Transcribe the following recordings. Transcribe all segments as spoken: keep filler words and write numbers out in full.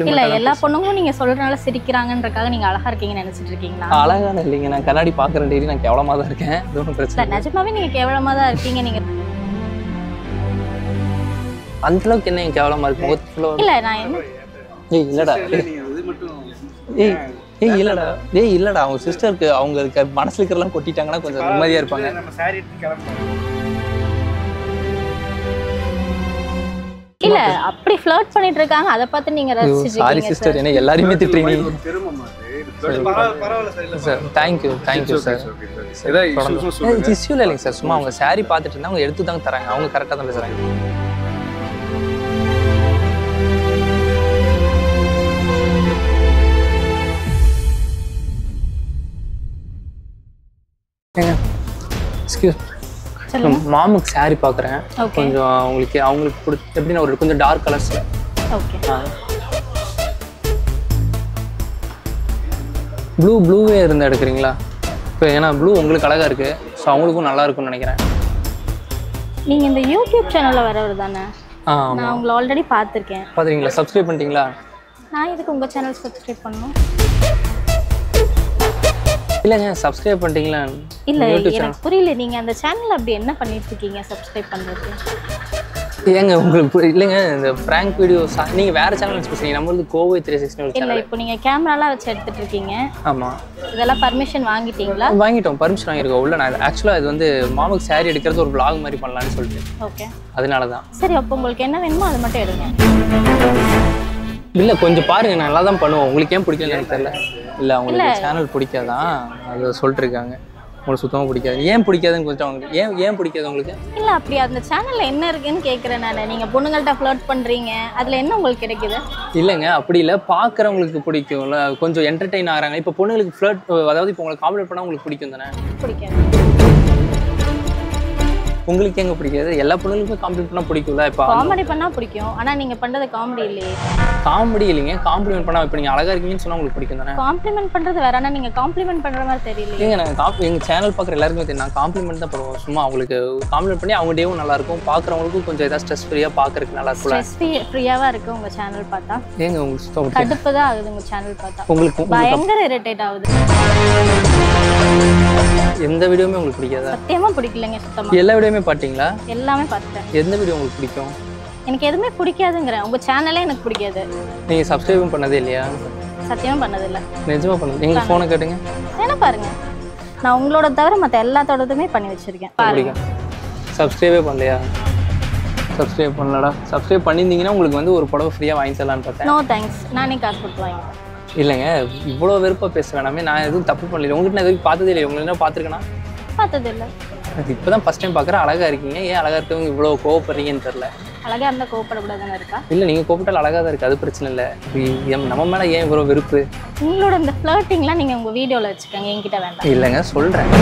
இல்ல எல்லா பொண்ணுங்களும் நீங்க சொல்றனால சிரிக்கறாங்கன்றதுக்காக நீங்க அழகா இருக்கீங்கன்னு நினைச்சிட்டு இருக்கீங்களா? அழகான இல்லங்க, நான் கண்ணாடி பார்க்கற டேரி நான் கேவலமா தான் இருக்கேன். அது ஒண்ணும் பிரச்சனை இல்ல. நிஜமாவே நீங்க கேவலமா தான் இருக்கீங்க. நீங்க அந்த அளவுக்கு என்ன கேவலமா இருக்கு? இல்ல நான் என்ன ஏய் இல்லடா இது மட்டும் ஏய் ஏய் இல்லடா டேய் இல்லடா அவங்க சிஸ்டருக்கு அவங்க மனசுல இருக்கறலாம் கொட்டிட்டாங்கனா கொஞ்சம் நிம்மதியா இருப்பாங்க. நம்ம சாரி எடுத்து கிளம்பலாம். இல்ல அப்படி ஃப்ளர்ட் பண்ணிட்டு இருக்காங்க அத பார்த்து நீங்க ரசிச்சிட்டு இருக்கீங்க. சாரி சிஸ்டர் என்ன எல்லாரும் திட்றீங்க. ஒரு பெருமமா சார். பரவால சார் இல்ல sir. Thank you thank you sir. ஏதா இஷ்யூஸ் சொல்லுங்க. இஷ்யூ இல்ல சார். சும்மா அவங்க சாரி பார்த்துட்டு இருந்தா அவங்க எடுத்து தான் தராங்க. அவங்க கரெக்ட்டா தான் பேசுறாங்க. எக்ஸ்கியூஸ் மாமுக்கு சாரி பார்க்குறேன் கொஞ்சம் அவங்களுக்கு அவங்களுக்கு பிடிச்ச எப்படின்னா ஒரு கொஞ்சம் டார்க் கலர்ஸ்ல. ஓகே ப்ளூ ப்ளூவே இருந்தால் எடுக்கிறீங்களா? இப்போ ஏன்னா ப்ளூ உங்களுக்கு அழகாக இருக்குது ஸோ அவங்களுக்கும் நல்லா இருக்கும்னு நினைக்கிறேன். நீங்கள் இந்த யூடியூப் சேனலில் வரவர் தானே? ஆ நான் உங்களை ஆல்ரெடி பார்த்துருக்கேன். பார்த்துருக்கீங்களா? சப்ஸ்கிரைப் பண்ணிட்டீங்களா? நான் இதுக்கு உங்கள் சேனல் சப்ஸ்கிரைப் பண்ணணும் இல்லங்க. சப்ஸ்கிரைப் பண்ணிட்டீங்களா? இல்ல எனக்கு புரியல நீங்க அந்த சேனல்ல அப்படி என்ன பண்ணிட்டு இருக்கீங்க சப்ஸ்கிரைப் பண்றது? ஏங்க உங்களுக்கு இல்லங்க இந்த பிராங்க் வீடியோஸ் நீங்க வேற சேனல்ல வச்சிருக்கீங்க. நம்மளுது கோவை three sixty ஒரு சேனல். இல்ல இப்போ நீங்க கேமரால வச்சு எடுத்துட்டு இருக்கீங்க. ஆமா இதெல்லாம் பர்மிஷன் வாங்கிட்டீங்களா? வாங்கிட்டோம். பர்மிஷன் வாங்கிருக்கோம் உள்ள. நான் एक्चुअली இது வந்து மாமுக்கு சாரி எடுக்கிறது ஒரு vlog மாதிரி பண்ணலாம்னு சொல்லிட்டு. ஓகே அதனால தான். சரி அப்ப உங்களுக்கு என்ன வேணுமோ அது மட்டும் எடுங்க. இல்ல கொஞ்சம் பாருங்க நான் நல்லா தான் பண்ணுவேன். உங்களுக்கு ஏன் பிடிக்கலன்னு எனக்கு தெரியல. இல்ல உங்களுக்கு சேனல் பிடிக்காதான் அது சொல்லிட்டு இருக்காங்க. உங்களுக்கு சுத்தமா பிடிக்காது. ஏன் பிடிக்காதுன்னு கொஞ்சம் உங்களுக்கு ஏன் ஏன் பிடிக்காது உங்களுக்கு? இல்ல அப்படி அந்த சேனல்ல என்ன இருக்குன்னு கேக்குறேன் நான். நீங்க பொண்ணுங்கள்ட்ட ஃப்ளர்ட் பண்றீங்க அதுல என்ன உங்களுக்கு கிடைக்குது? இல்லங்க அப்படி இல்ல பாக்குறவங்களுக்கு பிடிக்கும்ல கொஞ்சம் என்டர்டெயின் ஆகறாங்க. இப்ப பொண்ணுங்களுக்கு ஃப்ளர்ட் அதாவது இப்ப உங்களுக்கு காம்ப்ளிமெண்ட் பண்ணா உங்களுக்கு பிடிக்கும் தானே? பிடிக்காது. உங்களுக்கு எங்க பிடிக்காது? எல்லா பொண்ணுங்களுக்கும் காம்ப்ளிமெண்ட் பண்ணா பிடிக்கும்ல. இப்ப காமெடி பண்ணா பிடிக்கும். ஆனா நீங்க பண்றது காமெடி இல்லையே. காமெடி இல்லைங்க. காம்ப்ளிமெண்ட் பண்ணா இப்போ நீங்க அழகா இருக்கீங்கன்னு சொன்னா உங்களுக்கு பிடிக்கும் தானே? காம்ப்ளிமெண்ட் பண்றது வேறனா நீங்க காம்ப்ளிமெண்ட் பண்ற மாதிரி தெரியல. நீங்க நான் காப் எங்க சேனல் பார்க்குற எல்லாருக்கும் தெரியும் நான் காம்ப்ளிமெண்ட் தான் பண்ணுவோம். சும்மா அவங்களுக்கு காம்ப்ளிமெண்ட் பண்ணி அவங்க டேவும் நல்லா இருக்கும் பார்க்குறவங்களுக்கும் கொஞ்சம் ஏதாவது ஸ்ட்ரெஸ் ஃப்ரீயா பார்க்கறதுக்கு நல்லா இருக்கும். ஸ்ட்ரெஸ் ஃப்ரீயாவா இருக்கு உங்க சேனல் பார்த்தா? ஏங்க உங்களுக்கு கடுப்பு தான் ஆகுது உங்க சேனல் பார்த்தா? உங்களுக்கு பயங்கர இரிட்டேட் ஆகுது. எந்த வீடியோமே உங்களுக்கு பிடிக்காதா? சத்தியமா பிடிக்கலங்க. சுத்தமா எல்லா வீடியோமே பாத்தீங்களா? எல்லாமே பார்த்தேன். எந்த வீடியோ உங்களுக்கு பிடிக்கும்? எனக்கு எதுமே பிடிக்காதுங்கற உங்க சேனலே எனக்கு பிடிக்காது. நீங்க சப்ஸ்கிரைப் பண்ணதே இல்லையா? சத்தியமா பண்ணது இல்ல. நிஜமா பண்ணது. நீங்க போன் கேடுங்க என்ன பாருங்க. நான் உங்களோட தவிர மத்த எல்லாத்தோடதுமே பண்ணி வச்சிருக்கேன். பாருங்க. சப்ஸ்கிரைபே பண்ணலையா? சப்ஸ்கிரைப் பண்ணலடா. சப்ஸ்கிரைப் பண்ணிருந்தீங்கன்னா உங்களுக்கு வந்து ஒரு படவ ஃப்ரீயா வாங்கி தரலாம்னு பார்த்தேன். No thanks. நானே காசு கொடுத்து வாங்கிட்டேன். இல்லங்க இவ்ளோ வெறுப்பா பேசுறானே நான் எதுவும் தப்பு பண்ணல. உங்களுக்கு நான் எதுவும் பார்த்ததே இல்ல. உங்களுக்கு என்ன பாத்துர்க்கனா? பார்த்ததே இல்ல. இப்போதான் ஃபர்ஸ்ட் டைம் பார்க்கற. அழகா இருக்கீங்க. ஏன் அழகா இருக்கவங்க இவ்ளோ கோவப்படுறீங்கன்னு தெரியல. அழகா இருந்தால் கோவப்பட கூடாதுன்னு இருக்கா? இல்லை நீங்கள் கோவப்பட்டால் அழகாக தான் இருக்குது. அது பிரச்சனை இல்லை. நம்ம மேலே ஏன் இவ்வளோ வெறுப்பு? உங்களோட இந்த ஃப்ளர்ட்டிங்லாம் நீங்கள் உங்கள் வீடியோவில் வச்சுக்கோங்க. என்கிட்ட வேண்டாம். இல்லைங்க சொல்கிறேன்.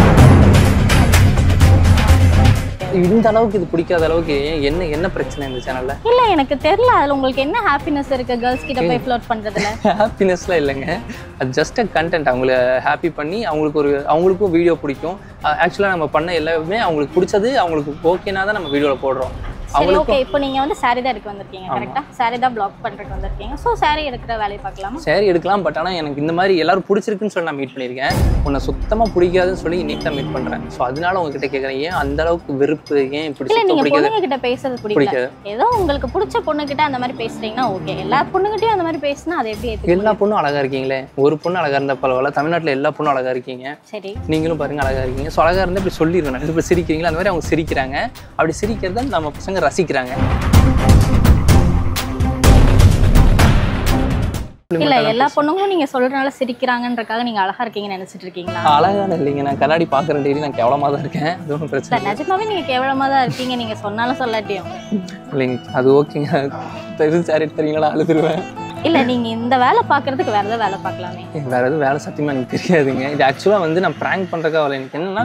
இந்த அளவுக்கு இது பிடிக்காத அளவுக்கு என்ன என்ன பிரச்சனை இந்த சேனலில்? இல்லை எனக்கு தெரியல அதில் உங்களுக்கு என்ன ஹாப்பினஸ் இருக்குது கேர்ள்ஸ் கிட்ட போய் ஃப்ளர்ட் பண்ணுறதுல? ஹாப்பினஸ்லாம் இல்லைங்க. அது ஜஸ்ட் அ கண்டென்ட். அவங்கள ஹாப்பி பண்ணி அவங்களுக்கு ஒரு அவங்களுக்கும் வீடியோ பிடிக்கும். ஆக்சுவலாக நம்ம பண்ண எல்லாமே அவங்களுக்கு பிடிச்சது அவங்களுக்கு ஓகேனா தான் நம்ம வீடியோவில் போடுறோம். ஓகே இப்போ நீங்க வந்து சாரி தான் எடுக்க வந்திருக்கீங்க கரெக்ட்டா? சாரி தான் ப்ளாக் பண்றதுக்கு வந்திருக்கீங்க. சோ சாரி எடுக்கிற வேலைய பார்க்கலாமா? சாரி எடுக்கலாம். பட் ஆனா எனக்கு இந்த மாதிரி எல்லாரும் பிடிச்சிருக்குன்னு சொல்லி நான் மீட் பண்ணிருக்கேன். உன்னை சுத்தமா பிடிக்காதுன்னு சொல்லி இன்னைக்கு தான் மீட் பண்றேன். சோ அதனால உங்க கிட்ட கேக்குறேன் ஏன் அந்த அளவுக்கு வெறுப்பு? ஏன் இப்படி சுத்தமா பிடிக்காது? நீங்க பொண்ணுங்க கிட்ட பேசுறது பிடிக்கல. ஏதோ உங்களுக்கு பிடிச்ச பொண்ணு கிட்ட அந்த மாதிரி பேசுறீங்கன்னா ஓகே. எல்லா பொண்ணுகிட்டயும் அந்த மாதிரி பேசினா அது எப்படி ஏத்துக்கு? எல்லா பொண்ணும் அழகா இருக்கீங்களே. ஒரு பொண்ணு அழகா இருந்தா பரவாயில்ல. தமிழ்நாட்டுல எல்லா பொண்ணும் அழகா இருக்கீங்க. சரி நீங்களும் பாருங்க அழகா இருக்கீங்க. சோ அழகா இருந்தா இப்படி சொல்லிடுறேன். இப்படி சிரிக்கிறீங்களா அந்த மாதிரி அவங்க சிரிக்கிறாங்க. அப்படி சிரிக்கிறத நம்ம பசங்க ரசிக்கிறாங்க. இல்ல எல்லா பொண்ணுங்களும் நீங்க சொல்றனால சிரிக்கறாங்கன்றதுக்காக நீங்க அழகா இருக்கீங்கன்னு நினைச்சிட்டு இருக்கீங்களா? அழகான இல்லங்க. நான் கண்ணாடி பார்க்கற டேரி நான் கேவலமா தான் இருக்கேன். அது ஒண்ணும் பிரச்சனை இல்ல. நிஜமாவே நீங்க கேவலமா தான் இருக்கீங்க. நீங்க சொன்னாலும் சொல்லாட்டியும் இல்லங்க. அது ஓகேங்க. தெரிஞ்ச சாரி தெரியுங்களா? அழுதுருவேன். இல்ல நீங்க இந்த வேலை பாக்குறதுக்கு வேற ஏதாவது வேலை பார்க்கலாமே. வேற எதுவும் வேலை சத்தியமா எனக்கு தெரியாதுங்க. இது ஆக்சுவலா வந்து நான் பிராங்க் பண்றதுக்காக வரல. எனக்கு என்னன்னா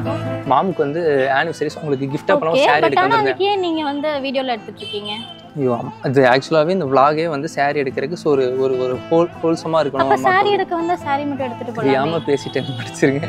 மாமுக்கு வந்து ஆனிவர்சரிஸ் உங்களுக்கு கிஃப்டா பண்ணலாம் சாரி எடுக்கணும். அதுக்கே நீங்க வந்து வீடியோல எடுத்துட்டு இருக்கீங்க. ஐயோ அது ஆக்சுவலாவே இந்த vlogே வந்து சாரி எடுக்கிறதுக்கு சோ ஒரு ஒரு ஒரு ஹோல் ஹோல்சமா இருக்கணும். அப்ப சாரி எடுக்க வந்தா சாரி மட்டும் எடுத்துட்டு போலாம். ஆமா பேசிட்டேன் படிச்சிருங்க.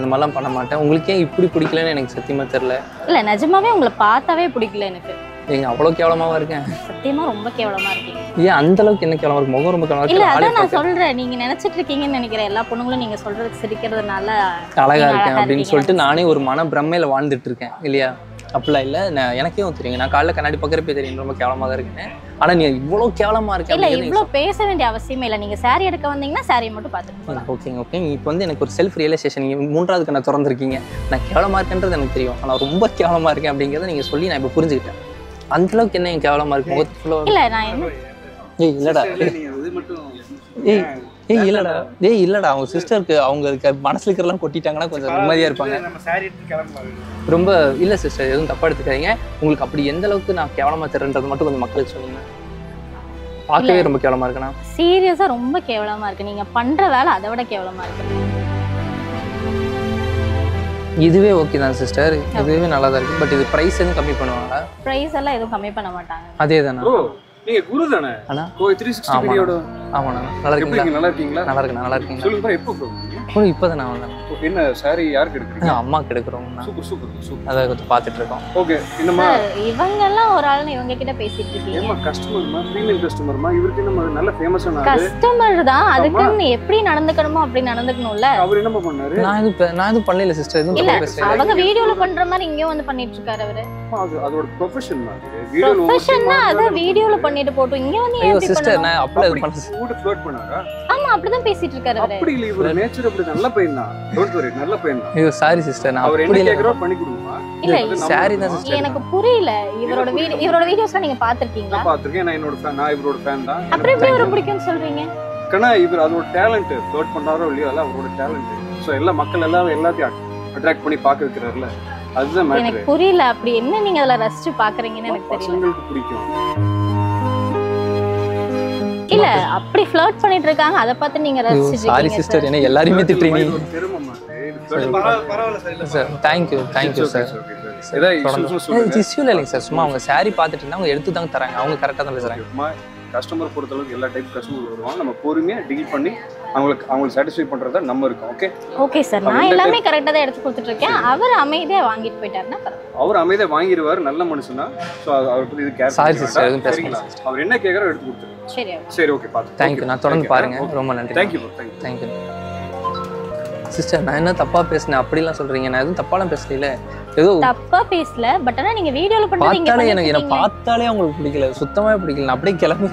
அந்த மாதிரிலாம் பண்ண மாட்டேன். உங்களுக்கு ஏன் இப்படி பிடிக்கலன்னு எனக்கு சத்தியமா தெரியல. இல்ல நிஜமாவே உங்களை பார்த்தாவே பிடிக்கல எனக்கு. நீங்க அவ்ளோ கேவலமாவா இருக்கேன்? சத்தியமா ரொம்ப கேவலமா இருக்கீங்க. ஏன் அந்த அளவுக்கு என்ன கேவலமா இருக்கு? முகம் ரொம்ப கேவலமா இருக்கு. இல்ல அத நான் சொல்றேன், நீங்க நினைச்சிட்டு இருக்கீங்கன்னு நினைக்கிறேன். எல்லா பொண்ணுங்களும் நீங்க சொல்றது சிரிக்கிறதுனால அழகா இருக்கேன் அப்படினு சொல்லிட்டு நானே ஒரு மன பிரம்மையில வாழ்ந்துட்டு இருக்கேன் இல்லையா? அப்படிலாம் இல்லை, நான் எனக்கே தெரியுங்க, நான் காலைல கண்ணாடி பக்கறப்பே தெரியும் ரொம்ப கேவலமா தான் இருக்கேன். ஆனா நீ இவ்வளோ கேவலமா இருக்கேன் இல்லை, இவ்வளோ பேச வேண்டிய அவசியமே இல்லை. நீங்கள் சாரி எடுக்க வந்தீங்கன்னா சாரியை மட்டும் பார்த்துக்கலாம். ஓகேங்க ஓகே. இப்போ வந்து எனக்கு ஒரு செல்ஃப் ரியலைசேஷன், நீங்கள் மூன்றாவதுக்கு நான் திறந்துருக்கீங்க. நான் கேவலமா இருக்கேன்றது எனக்கு தெரியும், ஆனால் ரொம்ப கேவலமா இருக்கேன் அப்படிங்கிறத நீங்கள் சொல்லி நான் இப்போ புரிஞ்சுக்கிட்டேன். அந்தளவுக்கு என்ன என் கேவலமா இருக்கு? இல்லை நான் என்ன ஏய் இல்லடா ஏய் ஏய் இல்லடா ஏய் இல்லடா அவங்க சிஸ்டருக்கு அவங்களுக்கு மனசுல இருக்கிறலாம் கொட்டிட்டாங்கன்னா கொஞ்சம் நிம்மதியா இருப்பாங்க. ரொம்ப இல்லை சிஸ்டர், எதுவும் தப்பா எடுத்துக்காதீங்க. உங்களுக்கு அப்படி எந்த அளவுக்கு நான் கேவலமா தரேன்றது மட்டும் கொஞ்சம் மக்களுக்கு சொல்லுங்க. பார்க்கவே ரொம்ப கேவலமா இருக்குண்ணா, சீரியஸா ரொம்ப கேவலமா இருக்கு. நீங்க பண்ற வேலை அதை விட கேவலமா இருக்கு. இதுவே ஓகே தான் சிஸ்டர், இதுவே நல்லா தான் இருக்கு. பட் இது பிரைஸ் எதுவும் கம்மி பண்ணுவாங்களா? பிரைஸ் எல்லாம் எதுவும் கம்மி பண்ண மாட்டாங்க. அதே தானே நீங்க குரு தானே அண்ணா? கோ three sixty வீடியோட. ஆமாண்ணா நல்லா இருக்கீங்களா? நல்லா இருக்கீங்களா? நல்லா இருக்கேன் நல்லா இருக்கேன். சொல்லுங்க எப்போ போறீங்க? ஒரு இப்போதான் நான் வந்தேன். என்ன சாரி யாருக்கு எடுக்கிறீங்க? அம்மாக்கு எடுக்கறோம்ண்ணா. Super super super. அத கொஞ்சம் பாத்துட்டு இருக்கோம். ஓகே என்னம்மா இவங்க எல்லாம் ஒரு ஆளுங்க இவங்க கிட்ட பேசிட்டு இருக்கீங்க? ஏமா கஸ்டமர்மா ஃபீமேல் கஸ்டமர்மா இவர்க்கு நம்ம நல்ல ஃபேமஸான கஸ்டமர் தான், அதுக்கு எப்படி நடந்துக்கணுமோ அப்படி நடந்துக்கணும்ல. அவர் என்னமா பண்ணாரு? நான் இது நான் இது பண்ணல சிஸ்டர், இது ரொம்ப பெஸ்ட். அவங்க வீடியோல பண்ற மாதிரி இங்க வந்து பண்ணிட்டு இருக்காரு அவரு. அது அதோட ப்ரொபஷன் மாதிரி வீடியோல ப்ரொபஷனா அது வீடியோல பண்ணிட்டு போடு. இங்க வந்து ஏன் இப்படி சிஸ்டர் நான் அப்படியே பண்ணேன். கூட ஃப்ளோட் பண்ணாரா? ஆமா அப்படிதான் பேசிட்டு இருக்காரு அவரே. அப்படி இல்ல இவரு நேச்சர் அப்படி நல்ல பையனா. டோன்ட் வரி நல்ல பையனா. ஐயோ சாரி சிஸ்டர் நான் அப்படி இல்ல. கேக்குறோம் பண்ணி கொடுமா? இல்ல சாரி தான் சிஸ்டர். எனக்கு புரியல இவரோட வீடியோ இவரோட வீடியோஸ்லாம் நீங்க பாத்துக்கிங்களா? நான் பாத்துக்கிட்டேன். நான் என்னோட ஃபேன், நான் இவரோட ஃபேன் தான். அப்புறம் எப்படி இவர பிடிக்கும்னு சொல்றீங்க? கண்ணா இவர் அதோட டாலன்ட் ஃப்ளோட் பண்ணாரோ இல்லையோ அத அவரோட டாலன்ட். சோ எல்லா மக்கள் எல்லாரும் எல்லாத்தையும் அட்ராக்ட் பண்ணி பாக்க வைக்கறாருல. அதுதான் மேட்டர். எனக்கு புரியல அப்படி என்ன நீங்க அதல ரசிச்சு பாக்குறீங்கன்னு எனக்கு தெரியல. உங்களுக்கு பிடிக்கும் இல்ல அப்படி ஃப்ளர்ட் பண்ணிட்டு இருக்காங்க அத பார்த்து நீங்க ரசிச்சிட்டீங்க? சாரி சிஸ்டர் என்ன எல்லாரும் திட்டுறீங்க? பெருமமா இது பரவாயில்லை sir. Thank you thank you sir. ஏதா இஷ்யூஸ் இஷ்யூல இல்ல சார், சும்மா அவங்க சாரி பார்த்துட்டு இருந்தாங்க, அவங்க எடுத்து தான் தராங்க. அவங்க கரெக்ட்டா தான் பேசுறாங்க. கஸ்டமர் பொறுத்த அளவுக்கு எல்லா டைப் கஸ்டமர் வருவாங்க. நம்ம பொறுமையா டீல் பண்ணி அவங்களுக்கு அவங்களுக்கு சாட்டிஸ்ஃபை பண்றத நம்ம இருக்கும். Okay okay sir. நான் எல்லாமே கரெக்ட்டா தான் எடுத்து கொடுத்துட்டு இருக்கேன். அவர் அமைதியா வாங்கிட்டு போயிட்டாருன்னா பரவாயில்லை. அவர் அமைதியா வாங்கிடுவார், நல்ல மனுஷனா. சோ அவருக்கு இது கேர் பண்ணிக்கலாம். அவர் என்ன கேக்குறோ எடுத்து கொடுத்துருங்க. சரி சரி ஓகே பாத்து. Thank you. நான் தொடர்ந்து பாருங்க. ரொம்ப நன்றி. Thank you thank you sister. நான் என்ன தப்பா பேசினேன் அப்படிலாம் சொல்றீங்க? நான் எதுவும் தப்பாலாம் பேசல. ஏதோ தப்பா பேசல பட் انا நீங்க வீடியோல பண்றது இங்க பார்த்தாலே எனக்கு நான் பார்த்தாலே உங்களுக்கு பிடிக்கல, சுத்தமா பிடிக்கல. நான் அப்படியே கிளம்பி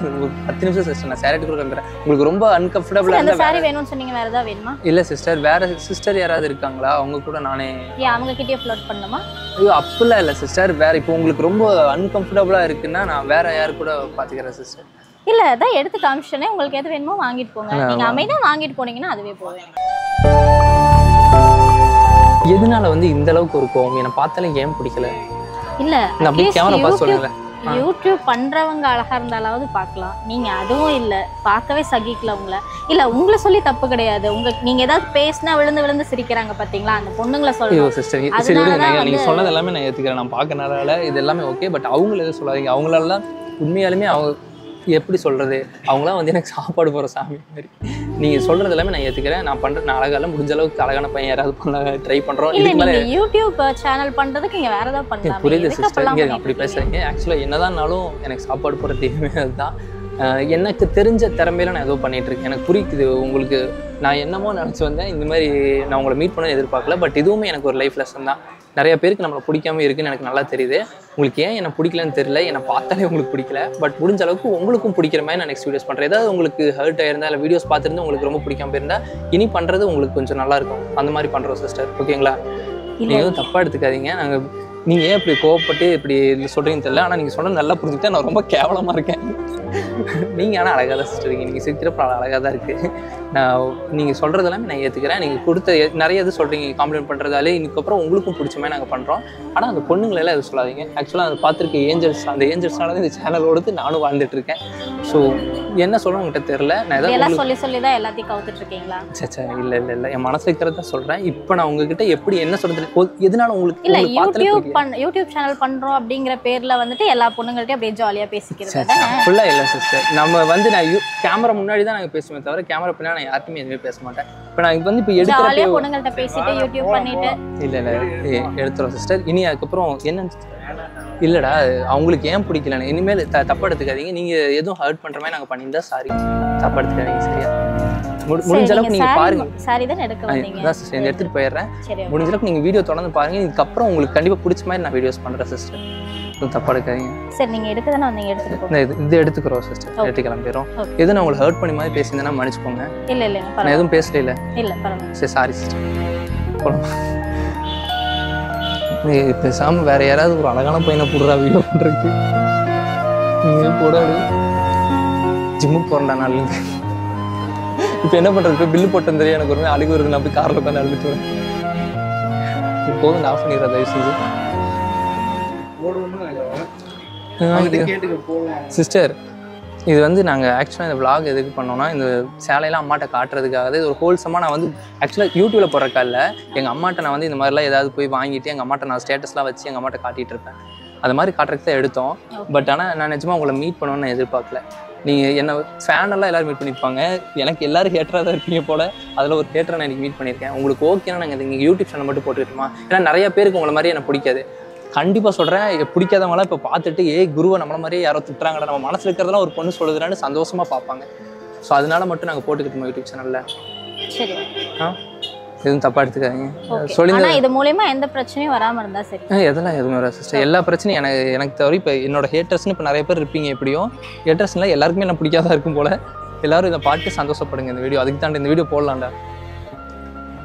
பத்து நிமிஷம் சிஸ்டர் நான் சாரி எடுக்க வந்தேன். உங்களுக்கு ரொம்ப அன்கம்ஃபர்ட்டபிளா இருந்தா சாரி வேணும்னு சொன்னீங்க, வேற ஏதாவது வேணுமா? இல்ல சிஸ்டர் வேற சிஸ்டர் யாராவது இருக்காங்களா? அவங்க கூட நானே ஏ அவங்க கிட்டயே ஃப்ளர்ட் பண்ணணுமா? ஐயோ அப்பல இல்ல சிஸ்டர், வேற இப்போ உங்களுக்கு ரொம்ப அன்கம்ஃபர்ட்டபிளா இருக்குன்னா நான் வேற யார கூட பாத்துக்கறேன் சிஸ்டர். இல்ல அத எடுத்து காமிச்சனே உங்களுக்கு எது வேணுமோ வாங்கிட்டு போங்க. நீங்க அமைதியா வாங்கிட்டு போனீங்கன்னா அதுவே போவேன். எதனால வந்து இந்த அளவுக்கு ஒரு கோவம்? என்ன பார்த்தாலே ஏன் பிடிக்கல? இல்ல நான் அப்படியே கேமரா பாஸ் சொல்றேன்ல, யூடியூப் பண்றவங்க அழகா இருந்தாலாவது பார்க்கலாம். நீங்க அதுவும் இல்ல, பார்க்கவே சகிக்கல உங்களை. இல்ல உங்களை சொல்லி தப்பு கிடையாது, உங்க நீங்க ஏதாவது பேசினா விழுந்து விழுந்து சிரிக்கிறாங்க பாத்தீங்களா அந்த பொண்ணுங்களை சொல்றேன் சிஸ்டர். சரி விடுங்க, நீங்க சொன்னது எல்லாமே நான் ஏத்துக்கிறேன். நான் பார்க்கறனால இது எல்லாமே ஓகே. பட் அவங்கள எதுவும் சொல்லாதீங்க. அவங்களால உண்மையாலுமே அவங்க எப்படி சொல்கிறது, அவங்களாம் வந்து எனக்கு சாப்பாடு போகிற சாமி மாதிரி. நீங்கள் சொல்கிறது எல்லாமே நான் ஏற்றுக்கிறேன். நான் பண்ணுறது நான் அழகால முடிஞ்ச அளவுக்கு அழகான பையன் யாராவது பண்ண ட்ரை பண்ணுறோம். இதுக்கு மேலே யூடியூப் சேனல் பண்ணுறதுக்கு இங்கே வேறு ஏதாவது பண்ணுறேன். புரியுது சிஸ்டர், இங்கே அப்படி பேசுகிறீங்க. ஆக்சுவலாக என்னதானாலும் எனக்கு சாப்பாடு போகிற தேவையுமே அதுதான். எனக்கு தெரிஞ்ச திறமையில நான் ஏதோ பண்ணிகிட்ருக்கேன். எனக்கு புரியுது உங்களுக்கு. நான் என்னமோ நினச்சி வந்தேன் இந்த மாதிரி நான் உங்களை மீட் பண்ண எதிர்பார்க்கல. பட் இதுவுமே எனக்கு ஒரு லைஃப் லெசன் தான். நிறைய பேருக்கு நம்மளை பிடிக்காம இருக்குன்னு எனக்கு நல்லா தெரியுது. உங்களுக்கு ஏன் என்னை பிடிக்கலன்னு தெரியல, என்னை பார்த்தாலே உங்களுக்கு பிடிக்கல. பட் முடிஞ்ச அளவுக்கு உங்களுக்கும் பிடிக்கிற மாதிரி நான் நெக்ஸ்ட் வீடியோஸ் பண்ணுறேன். ஏதாவது உங்களுக்கு ஹர்ட் ஆயிருந்தால் இல்லை வீடியோஸ் பார்த்துருந்து உங்களுக்கு ரொம்ப பிடிக்காம இருந்தால் இனி பண்ணுறது உங்களுக்கு கொஞ்சம் நல்லாயிருக்கும். அந்த மாதிரி பண்ணுறோம் சிஸ்டர். ஓகேங்களா? நீங்கள் எதுவும் தப்பாக எடுத்துக்காதீங்க. நாங்கள் நீங்கள் ஏன் இப்படி கோவப்பட்டு இப்படி சொல்கிறீங்கன்னு தெரியல. ஆனால் நீங்கள் சொன்னது நல்லா புரிஞ்சுக்கிட்டா நான் ரொம்ப கேவலமாக இருக்கேன். நீங்கள் ஆனால் அழகாக தான் சிஸ்டர் இருக்கீங்க. நீங்கள் சிரிக்கிறப்ப அழகாக தான் இருக்குது. நான் நீங்கள் சொல்கிறது எல்லாமே நான் ஏற்றுக்கிறேன். நீங்கள் கொடுத்த நிறைய இது சொல்கிறீங்க காம்ப்ளிமெண்ட் பண்ணுறதாலே. இதுக்கப்புறம் உங்களுக்கும் பிடிச்சமாதிரி நாங்கள் பண்ணுறோம். ஆனால் அந்த பொண்ணுங்களெல்லாம் எதுவும் சொல்லாதீங்க. ஆக்சுவலாக அதை பார்த்துருக்க ஏஞ்சல்ஸ், அந்த ஏஞ்சல்ஸ்னால இந்த சேனலோடு நானும் வாழ்ந்துட்டுருக்கேன். ஸோ என்ன சொல்கிறேன் உங்கள்கிட்ட தெரில. நான் எதாவது சொல்லி சொல்லி தான் எல்லாத்தையும் கவுத்துட்ருக்கீங்களா? சச்சா இல்லை இல்லை இல்லை என் மனசு இருக்கிறது தான் சொல்கிறேன். இப்போ நான் உங்ககிட்ட எப்படி என்ன சொல்கிறது எதனால உங்களுக்கு இல்லை யூடியூப் பண் யூடியூப் சேனல் பண்ணுறோம் அப்படிங்கிற பேரில் வந்துட்டு எல்லா பொண்ணுங்கள்கிட்டையும் அப்படியே ஜாலியாக பேசிக்கிறேன். ஃபுல்லாக இல்லை சிஸ்டர், நம்ம வந்து நான் யூ கேமரா முன்னாடி தான் நாங்கள் பேசுவேன் தவிர கேமரா பின்னாடி நான் யாருக்குமே எதுவுமே பேச மாட்டேன். இப்போ நான் இப்போ வந்து இப்போ எடுத்து பொண்ணுங்கள்கிட்ட பேசிட்டு யூடியூப் பண்ணிட்டு இல்லை இல்லை எடுத்துறோம் சிஸ்டர். இனி அதுக்கப்புறம் என்ன இல்லடா அவங்களுக்கு ஏன் பிடிக்கலன்னு இனிமேல் தப்பு எடுத்துக்காதீங்க. நீங்க எதுவும் ஹர்ட் பண்ற மாதிரி நாங்க பண்ணியிருந்தா சாரி, தப்பு எடுத்துக்காதீங்க சரியா. முடிஞ்ச அளவுக்கு நீங்க பாருங்க. சாரி தான் எடுக்க வந்தீங்க. நான் சிஸ்டர் எடுத்துட்டு போயிடுறேன். முடிஞ்ச அளவுக்கு நீங்க வீடியோ தொடர்ந்து பாருங்க. இதுக்கப்புறம் உங்களுக்கு கண்டிப்பா பிடிச்ச மாதிரி நான் வீடியோஸ் பண்றேன் சிஸ்டர். தப்பா எடுக்காதீங்க. சரி நீங்க எடுக்கதானே வந்தீங்க எடுத்துக்கோங்க. இது எடுத்துக்கறோம் சிஸ்டர். எடுத்து கிளம்பிரோம். எது நான் உங்களுக்கு ஹர்ட் பண்ணி மாதிரி பேசினேன்னா மன்னிச்சுக்கோங்க. இல்ல இல்ல நான் எதுவும் பேசல இல்ல. இல்ல பரவாயில்லை. சரி சாரி சிஸ்டர். போலாம். பேசாம வேற யாராவது ஒரு அழகான பையனை போடுறா வீடியோ பண்றதுக்கு. நீங்க போடாது ஜிம்முக்கு போறேன்டா நாள். இப்போ என்ன பண்றது? இப்போ பில்லு போட்டு தெரியும் எனக்கு ஒரு அழுகு வருது. நான் போய் காரில் உட்காந்து அழுதுட்டு வரேன். இப்போது நான் ஆஃப் பண்ணிடுறேன் தயவு செஞ்சு சிஸ்டர். இது வந்து நாங்கள் ஆக்சுவலாக இந்த விளாக் எதுக்கு பண்ணோன்னா இந்த சேலையெல்லாம் அம்மாட்ட காட்டுறதுக்காக. இது ஒரு ஹோல்சமாக நான் வந்து ஆக்சுவலாக யூடியூப்பில் போடுறக்கா இல்லை, எங்கள் அம்மாட்ட நான் வந்து இந்த மாதிரிலாம் ஏதாவது போய் வாங்கிட்டு எங்கள் அம்மாட்ட நான் ஸ்டேட்டஸ்லாம் வச்சு எங்கள் அம்மாட்ட காட்டிகிட்டு இருப்பேன். அது மாதிரி காட்டுறதுக்கு தான் எடுத்தோம். பட் ஆனால் நான் நிஜமாக உங்களை மீட் பண்ணணும்னு நான் எதிர்பார்க்கல. நீங்கள் என்னை ஃபேனெல்லாம் எல்லோரும் மீட் பண்ணியிருப்பாங்க. எனக்கு எல்லோரும் ஹேட்டராக தான் இருப்பீங்க போல். அதில் ஒரு ஹேட்டரை நான் எனக்கு மீட் பண்ணியிருக்கேன். உங்களுக்கு ஓகேன்னா நாங்கள் இங்கே யூடியூப் சேனல் மட்டும் போட்டுக்கிட்டோமா? ஏன்னா நிறையா பேருக்கு உங்களை மாதிரி எனக்கு பிடிக்காது. கண்டிப்பாக சொல்கிறேன், பிடிக்காதவங்களாம் இப்போ பார்த்துட்டு ஏ குருவை நம்மள மாதிரியே யாரோ திட்டுறாங்கடா, நம்ம மனசில் இருக்கிறதெல்லாம் ஒரு பொண்ணு சொல்லுதுன்னு சந்தோஷமாக பார்ப்பாங்க. ஸோ அதனால மட்டும் நாங்கள் போட்டுக்கிட்டோம் யூடியூப் சேனலில். சரி ஆ எதுவும் தப்பாக எடுத்துக்காதீங்க சொல்லுங்க. இது மூலயமா எந்த பிரச்சனையும் வராமல் இருந்தால் சரி. ஆ எதெல்லாம் எதுவுமே வராது சிஸ்டர். எல்லா பிரச்சனையும் எனக்கு எனக்கு தவிர இப்போ என்னோட ஹேட்டர்ஸ்னு இப்போ நிறைய பேர் இருப்பீங்க. எப்படியும் ஹேட்டர்ஸ்னால் எல்லாருக்குமே என்ன பிடிக்காதான் இருக்கும் போல். எல்லோரும் இதை பாட்டு சந்தோஷப்படுங்க. இந்த வீடியோ அதுக்கு தாண்டி இந்த வீடியோ போடலாம்டா.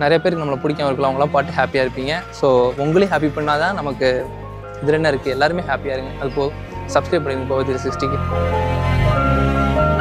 நிறைய பேருக்கு நம்மளை பிடிக்காம இருக்கலாம், அவங்களாம் பாட்டு ஹாப்பியாக இருப்பீங்க. ஸோ உங்களையும் ஹாப்பி பண்ணால் தான் நமக்கு இதில் என்ன இருக்குது. எல்லாருமே ஹாப்பியாக இருங்க. அது போதும். சப்ஸ்கிரைப் பண்ணிங்க போகுது சிக்ஸ்டிக்கு.